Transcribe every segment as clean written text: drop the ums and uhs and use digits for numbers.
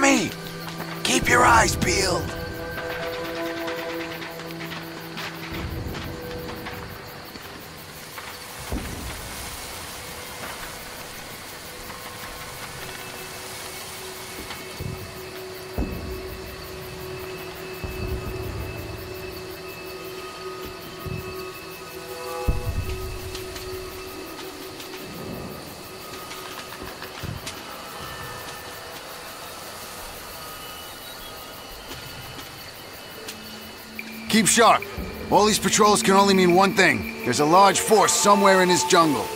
Tommy! Keep your eyes peeled! Keep sharp. All these patrols can only mean one thing. There's a large force somewhere in this jungle.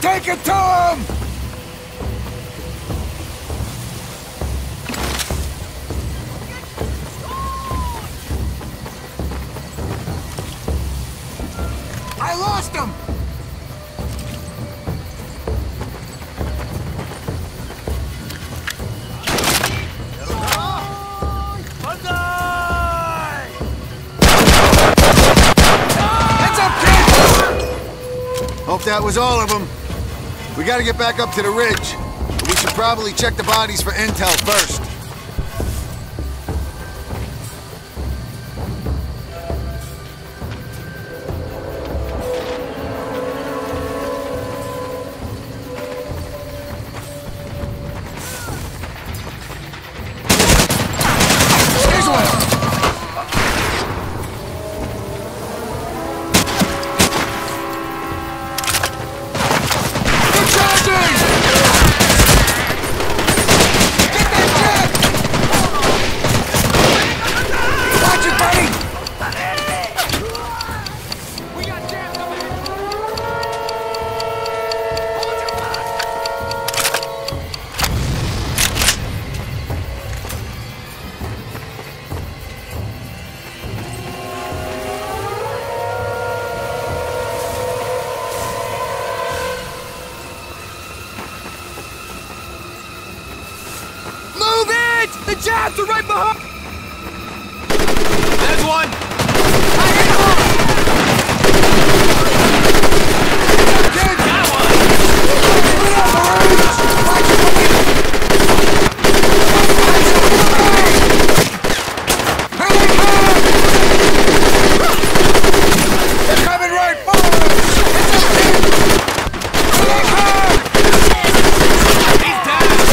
Take it to him! I lost him! Hope that was all of them. We gotta get back up to the ridge, but we should probably check the bodies for intel first. The jabs are right behind! There's one! I hit one! That one! They're coming right for us! He's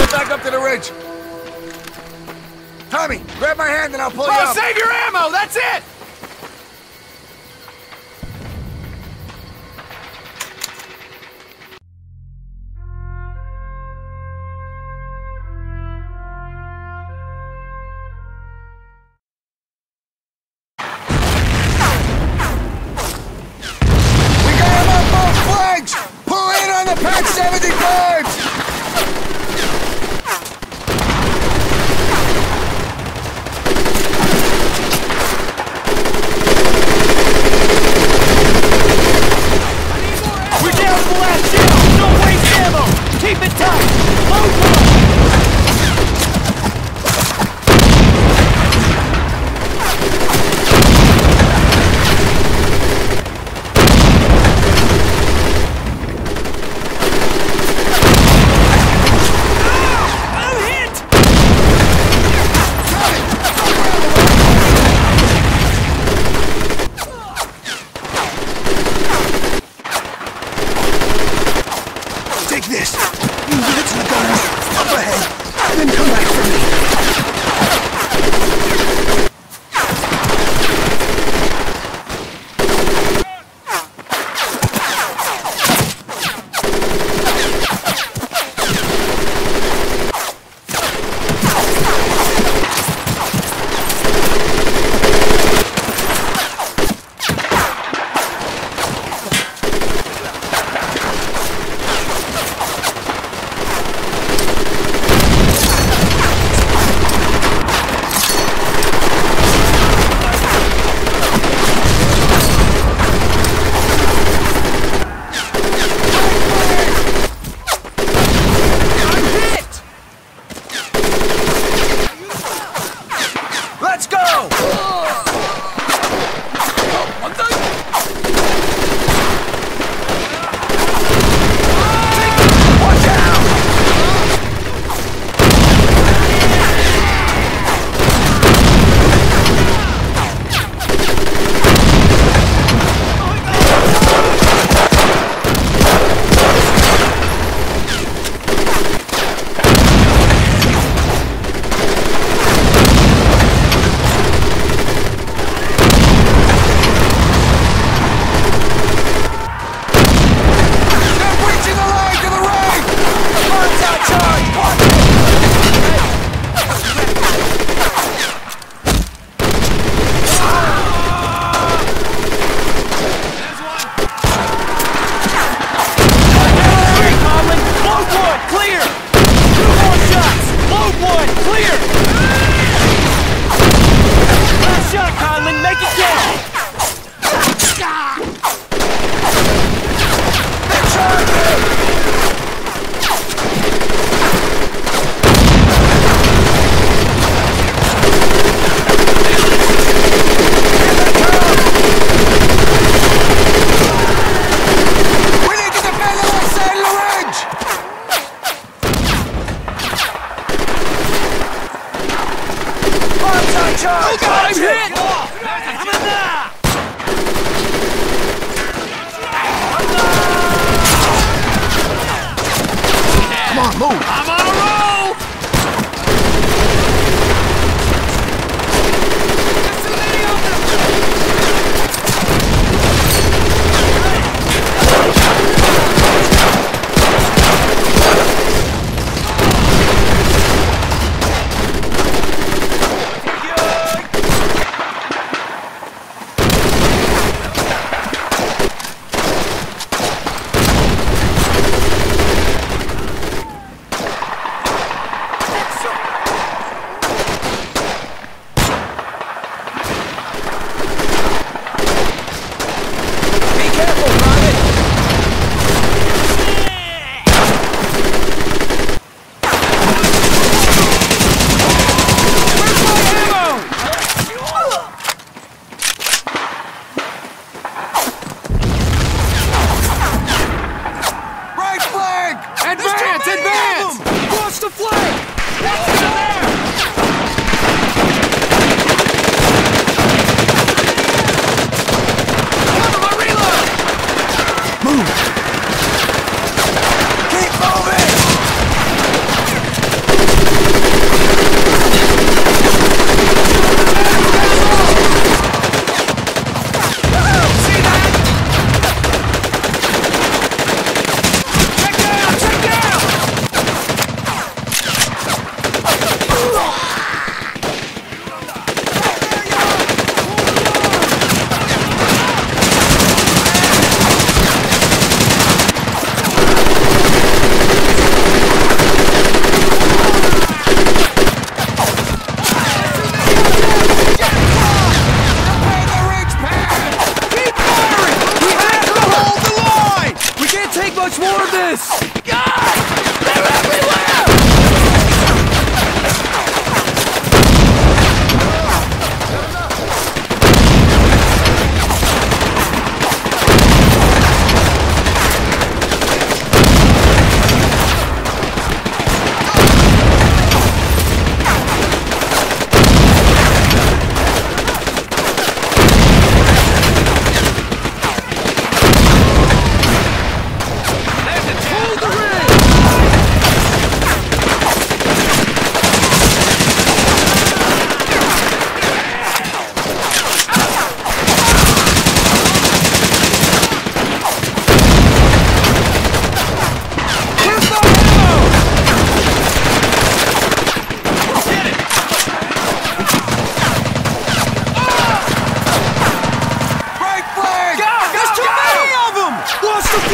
down! Get back up to the ridge! Tommy, grab my hand and I'll pull you up. Save your ammo! That's it! We got him on both flags! Pull in on the Patch 75! like this. You give it to the gunners, up ahead, then come back for me.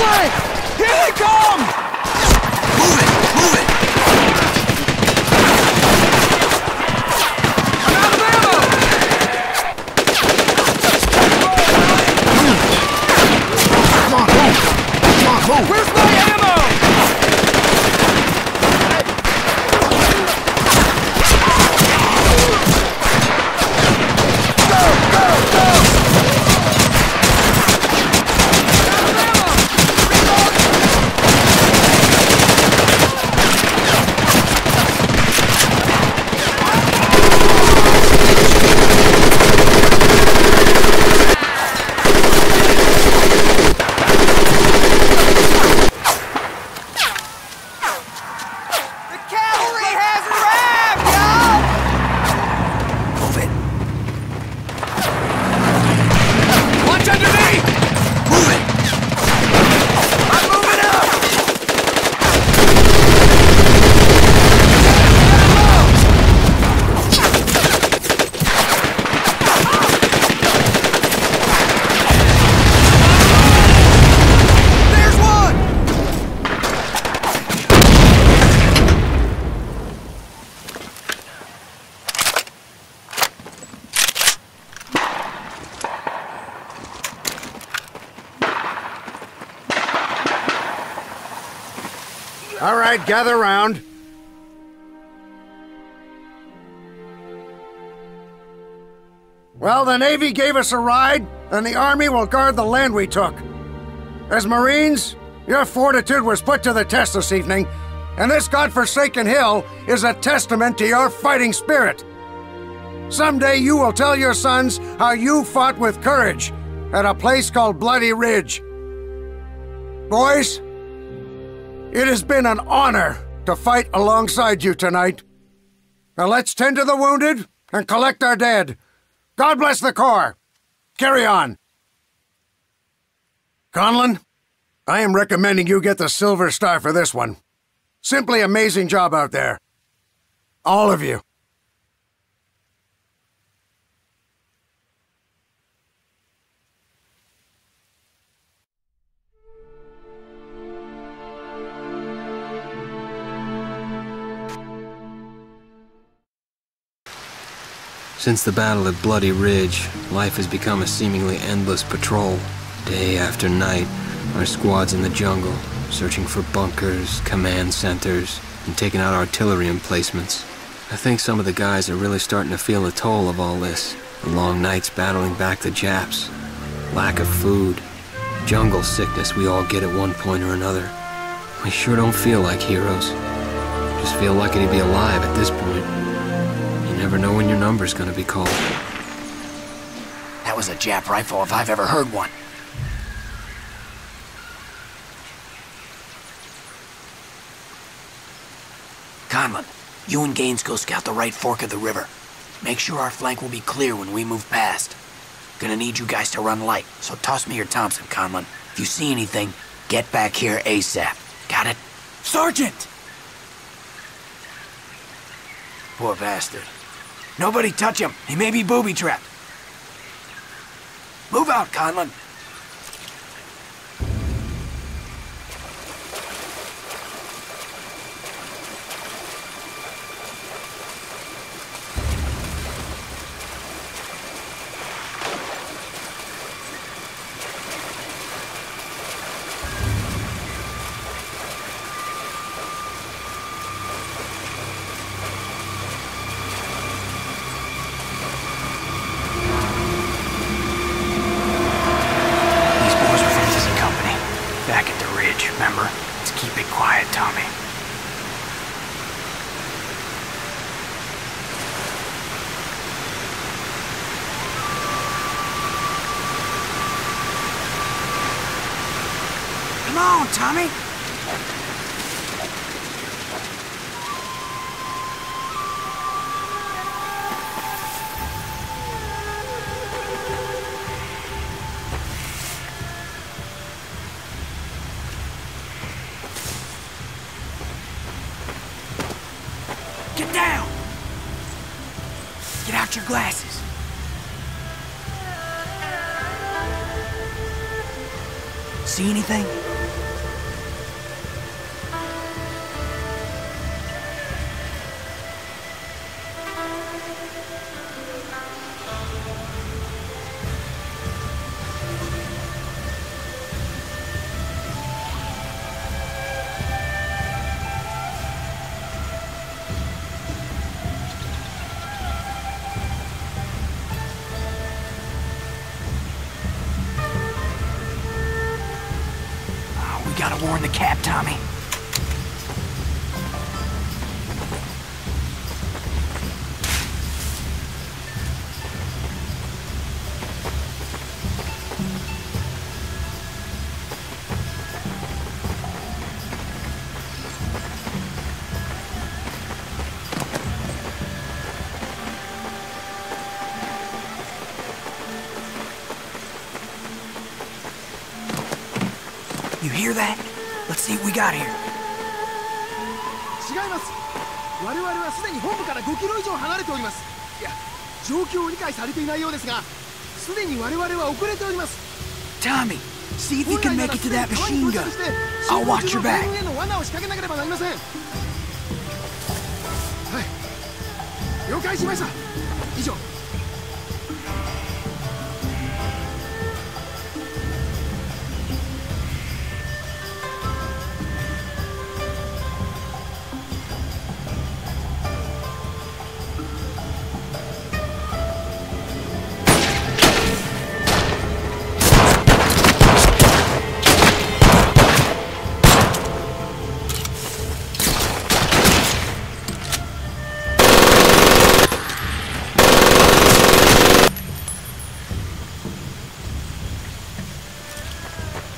way! Here they come! Move it! Move it! I'm out of ammo! Come on, move! Come on, move! Where's my ammo? Go! Go! Go! All right, gather round. Well, the Navy gave us a ride, and the Army will guard the land we took. As Marines, your fortitude was put to the test this evening, and this godforsaken hill is a testament to your fighting spirit. Someday you will tell your sons how you fought with courage at a place called Bloody Ridge. Boys, it has been an honor to fight alongside you tonight. Now let's tend to the wounded and collect our dead. God bless the Corps. Carry on. Conlin, I am recommending you get the Silver Star for this one. Simply amazing job out there. All of you. Since the battle at Bloody Ridge, life has become a seemingly endless patrol. Day after night, our squad's in the jungle, searching for bunkers, command centers, and taking out artillery emplacements. I think some of the guys are really starting to feel the toll of all this. The long nights battling back the Japs, lack of food, jungle sickness we all get at one point or another. We sure don't feel like heroes. Just feel lucky to be alive at this point. You never know when your number's gonna be called. That was a Jap rifle if I've ever heard one. Conlin, you and Gaines go scout the right fork of the river. Make sure our flank will be clear when we move past. Gonna need you guys to run light, so toss me your Thompson, Conlin. If you see anything, get back here ASAP. Got it? Sergeant! Poor bastard. Nobody touch him. He may be booby-trapped. Move out, Conlin. Come on, Tommy! Get down! Get out your glasses! See anything? We gotta warn the cab, Tommy. You hear that? Let's see what we got here. Tommy, see if you can make it to that machine gun. I'll watch your back.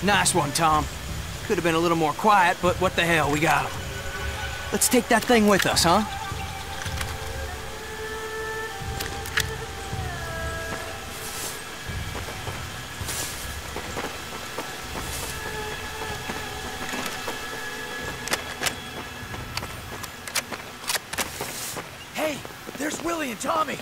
Nice one, Tom. Could have been a little more quiet, but what the hell, we got him. Let's take that thing with us, huh? Hey, there's Willie and Tommy.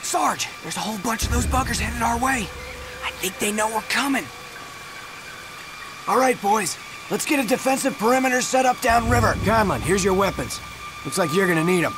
Sarge, there's a whole bunch of those buggers headed our way. I think they know we're coming. All right, boys. Let's get a defensive perimeter set up downriver. Conlin, here's your weapons. Looks like you're gonna need them.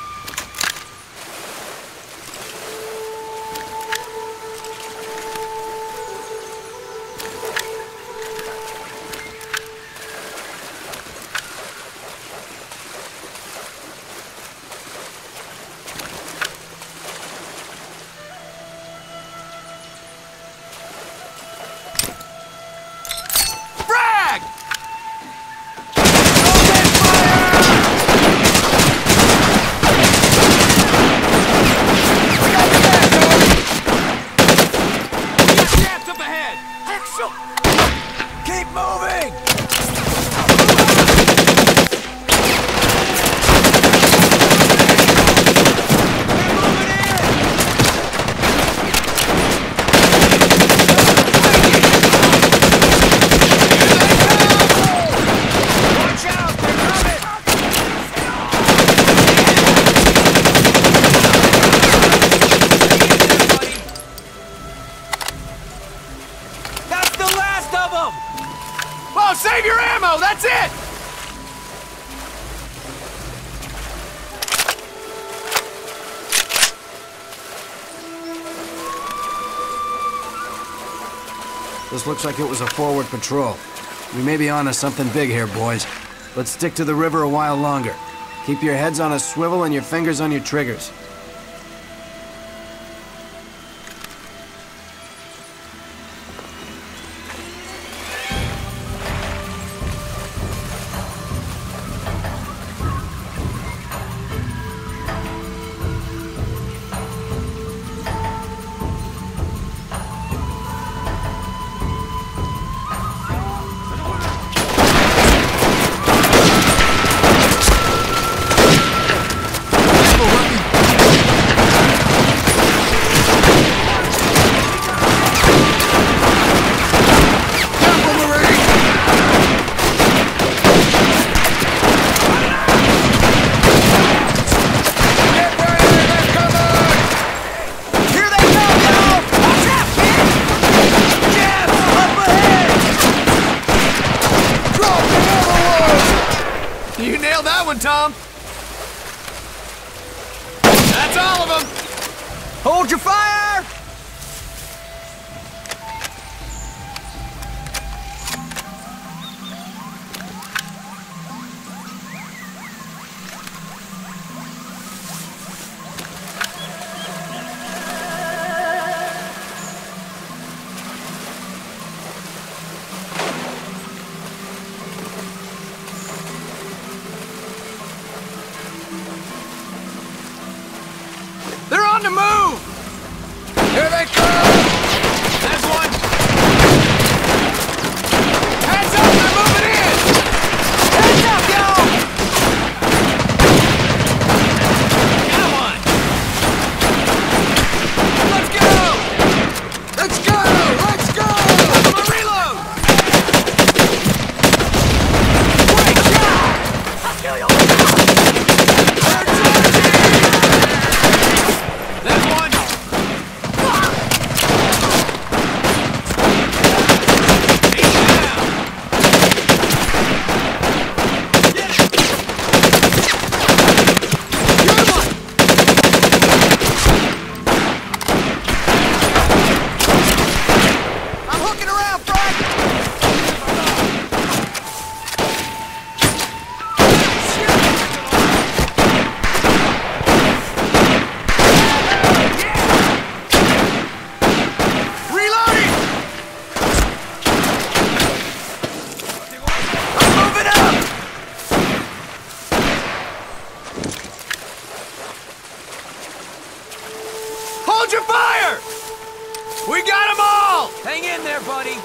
Save your ammo! That's it! This looks like it was a forward patrol. We may be onto something big here, boys. Let's stick to the river a while longer. Keep your heads on a swivel and your fingers on your triggers. You nailed that one, Tom! That's all of them! Hold your fire! We got them all! Hang in there, buddy.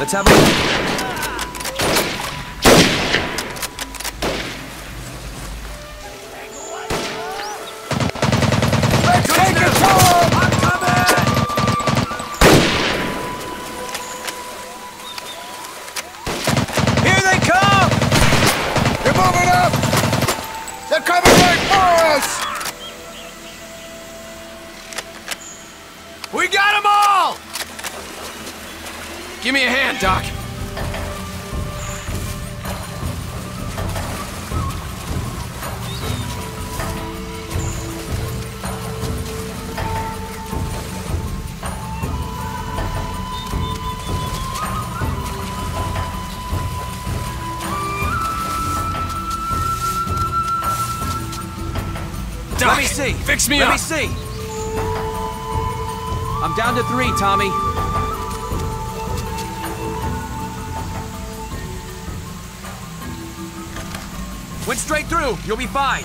Let's have a look. Let's take it home! I'm coming! Here they come! They're moving up! They're coming right for us! We got them all! Give me a hand, Doc. Doc, let me see. Fix me up. Let me see. I'm down to 3, Tommy. Went straight through. You'll be fine.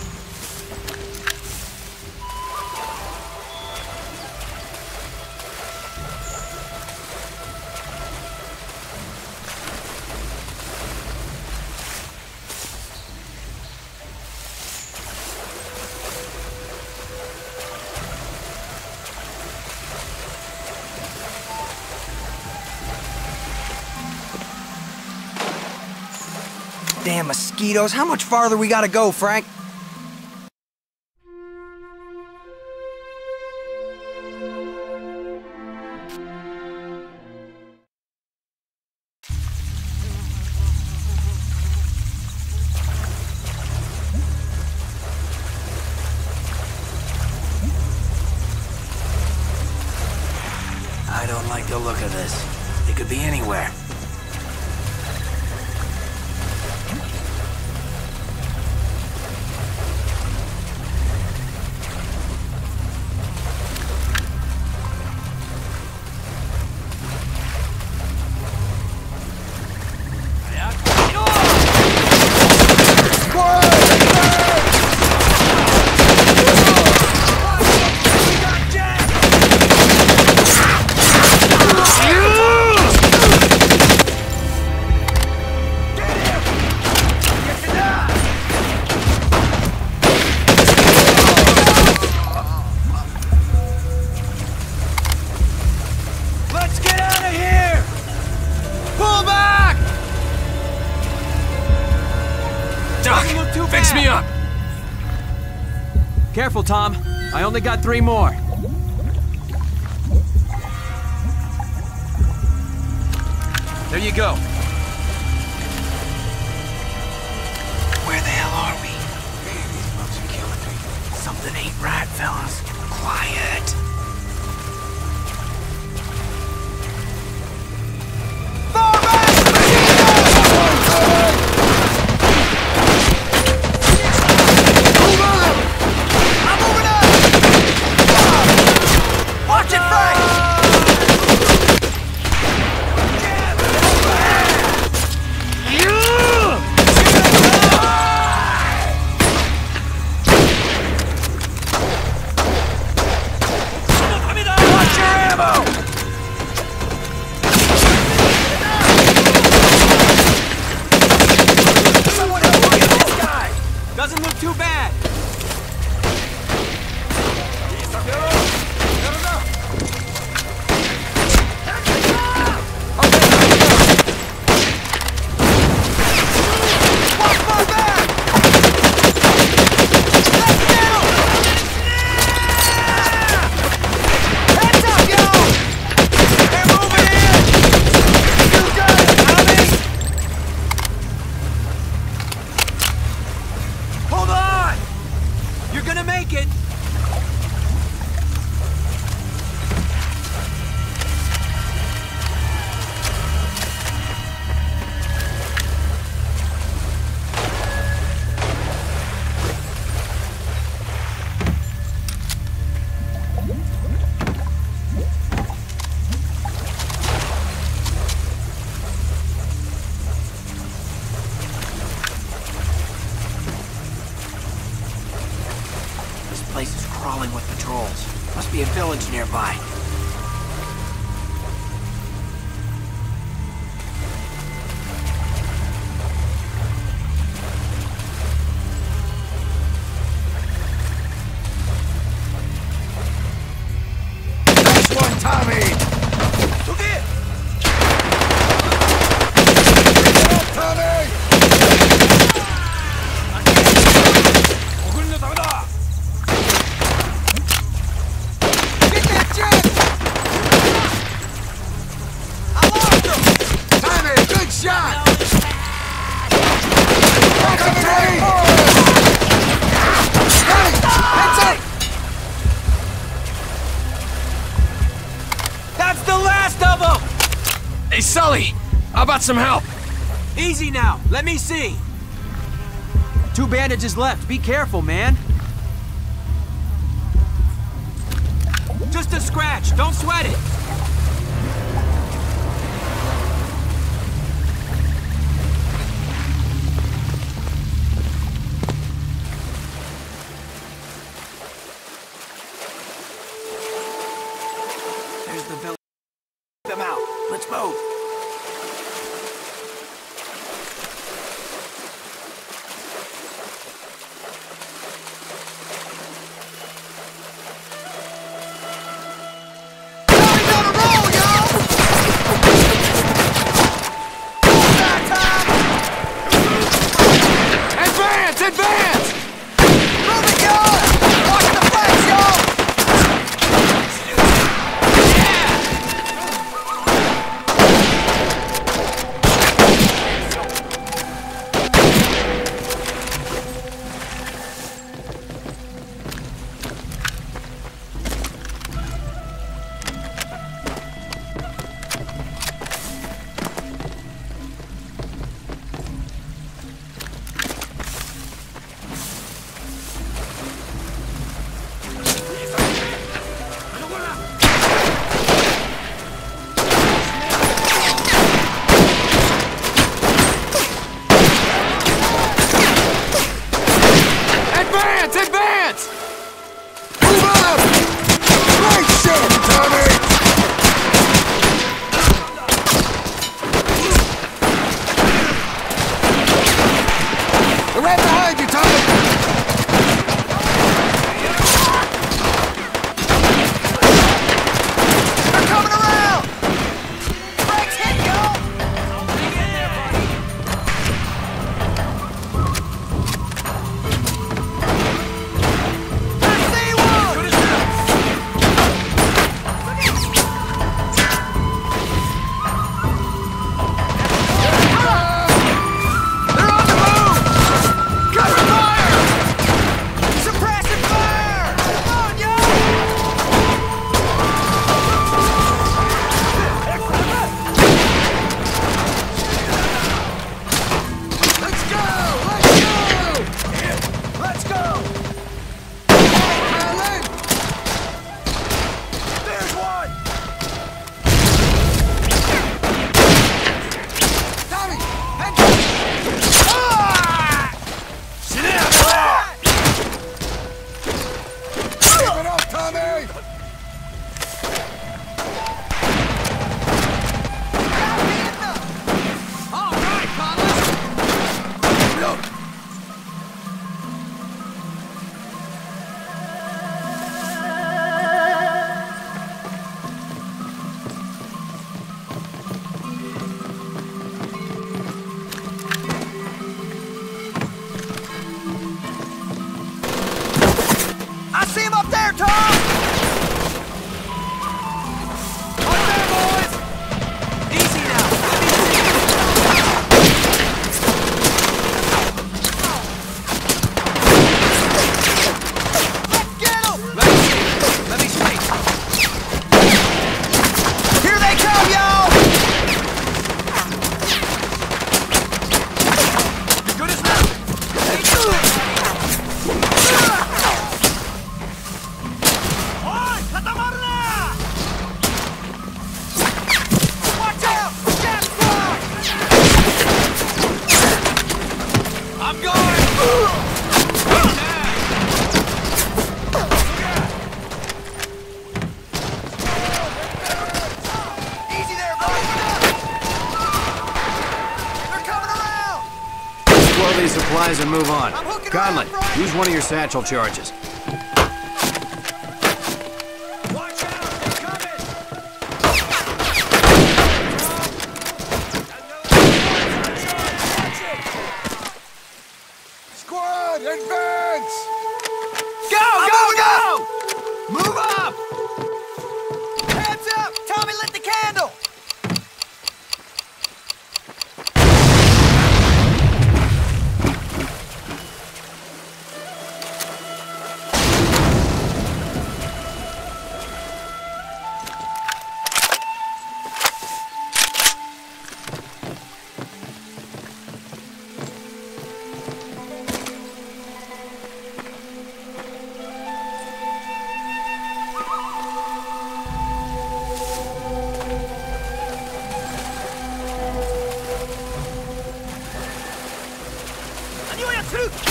Damn mosquitoes, how much farther we gotta go, Frank? I don't like the look of this. It could be anywhere. Fix me up! Careful, Tom. I only got 3 more. There you go. Where the hell are we? Man, these folks are killing me. Something ain't right, fellas. Quiet. Doesn't look too bad. it. This place is crawling with patrols. Must be a village nearby. Hey, Sully! How about some help? Easy now. Let me see. 2 bandages left. Be careful, man. Just a scratch. Don't sweat it. There's the village. Them out. Let's move. supplies and move on. Conlin, use one of your satchel charges.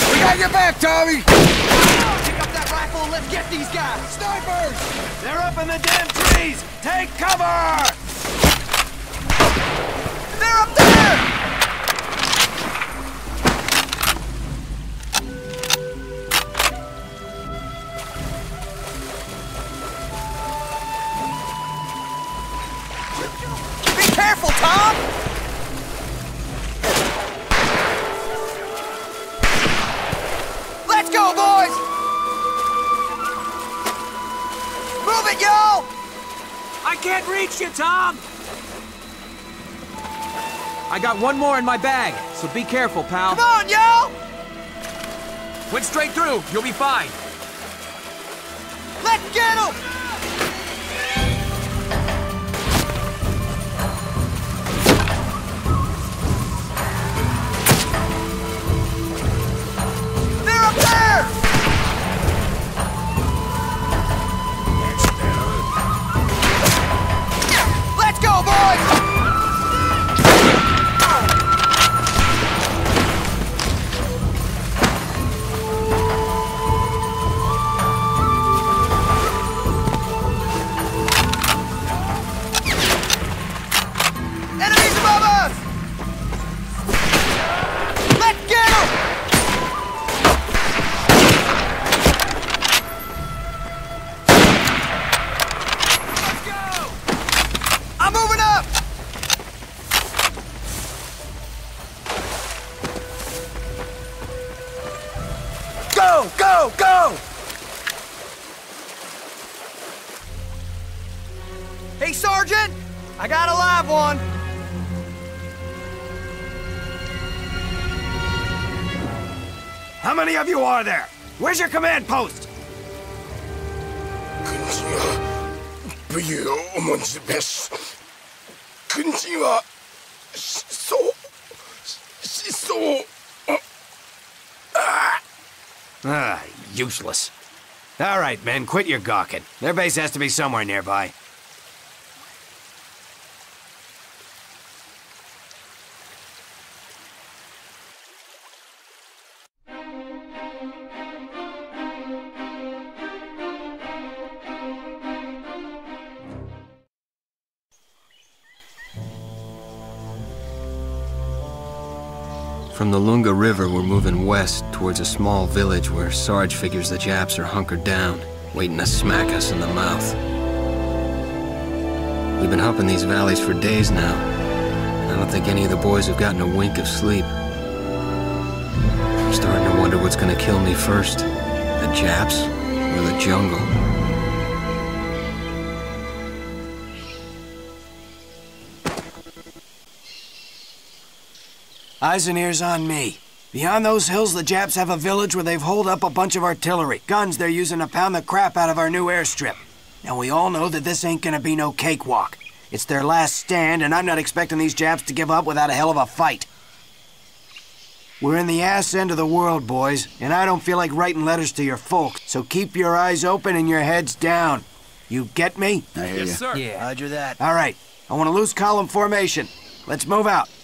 We got your back, Tommy! Pick up that rifle and let's get these guys! Snipers! They're up in the damn trees! Take cover! They're up there! Be careful, Tom! Let's go, boys! Move it, y'all! I can't reach you, Tom! I got one more in my bag, so be careful, pal. Come on, y'all! Went straight through. You'll be fine. Let's get him! Go, go! Hey, Sergeant! I got a live one! How many of you are there? Where's your command post? Ah, useless. All right, men, quit your gawking. Their base has to be somewhere nearby. From the Lunga River, we're moving west towards a small village where Sarge figures the Japs are hunkered down, waiting to smack us in the mouth. We've been hopping these valleys for days now. I don't think any of the boys have gotten a wink of sleep. I'm starting to wonder what's gonna kill me first, the Japs or the jungle. Eyes and ears on me. Beyond those hills, the Japs have a village where they've holed up a bunch of artillery. Guns they're using to pound the crap out of our new airstrip. Now we all know that this ain't gonna be no cakewalk. It's their last stand, and I'm not expecting these Japs to give up without a hell of a fight. We're in the ass end of the world, boys, and I don't feel like writing letters to your folks, so keep your eyes open and your heads down. You get me? I hear you. Yes, sir. Yeah. Roger that. All right, I want to loose column formation. Let's move out.